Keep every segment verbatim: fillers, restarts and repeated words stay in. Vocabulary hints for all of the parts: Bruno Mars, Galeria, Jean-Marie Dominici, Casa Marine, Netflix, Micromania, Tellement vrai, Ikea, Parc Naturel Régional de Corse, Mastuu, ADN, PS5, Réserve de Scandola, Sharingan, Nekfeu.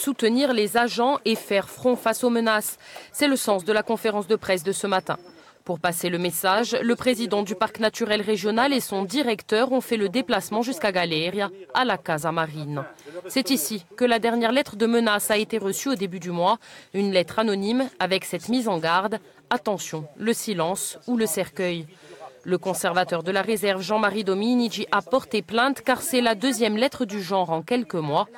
soutenir les agents et faire front face aux menaces. C'est le sens de la conférence de presse de ce matin. Pour passer le message, le président du parc naturel régional et son directeur ont fait le déplacement jusqu'à Galeria, à la Casa Marine. C'est ici que la dernière lettre de menace a été reçue au début du mois. Une lettre anonyme avec cette mise en garde « Attention, le silence ou le cercueil ». Le conservateur de la réserve Jean-Marie Dominici a porté plainte car c'est la deuxième lettre du genre en quelques mois.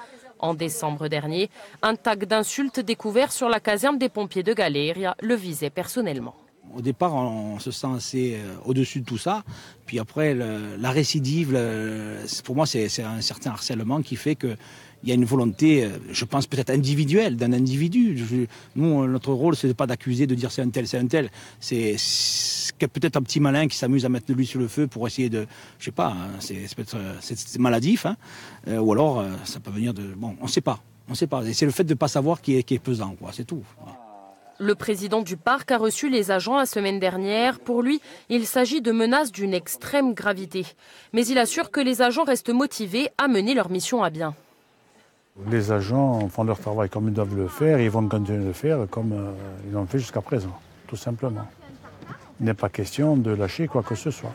En décembre dernier, un tag d'insultes découvert sur la caserne des pompiers de Galeria le visait personnellement. Au départ, on se sent assez au-dessus de tout ça. Puis après, le, la récidive, le, pour moi, c'est un certain harcèlement qui fait qu'il y a une volonté, je pense peut-être individuelle, d'un individu. Je, nous, notre rôle, ce n'est pas d'accuser, de dire c'est un tel, c'est un tel. C'est peut-être un petit malin qui s'amuse à mettre de l'huile sur le feu pour essayer de... Je sais pas, c'est peut-être maladif. Hein, ou alors, ça peut venir de... Bon, on ne sait pas. On sait pas. C'est le fait de ne pas savoir qui est, qui est pesant, quoi, c'est tout. Voilà. Le président du parc a reçu les agents la semaine dernière. Pour lui, il s'agit de menaces d'une extrême gravité. Mais il assure que les agents restent motivés à mener leur mission à bien. Les agents font leur travail comme ils doivent le faire et ils vont continuer de le faire comme ils l'ont fait jusqu'à présent, tout simplement. Il n'est pas question de lâcher quoi que ce soit.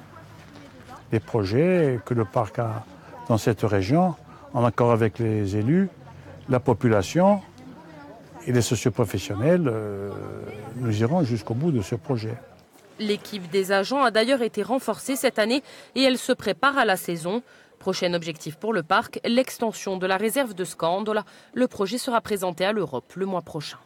Les projets que le parc a dans cette région, en accord avec les élus, la population... et les socioprofessionnels, euh, nous irons jusqu'au bout de ce projet. L'équipe des agents a d'ailleurs été renforcée cette année et elle se prépare à la saison. Prochain objectif pour le parc, l'extension de la réserve de Scandola. Le projet sera présenté à l'Europe le mois prochain.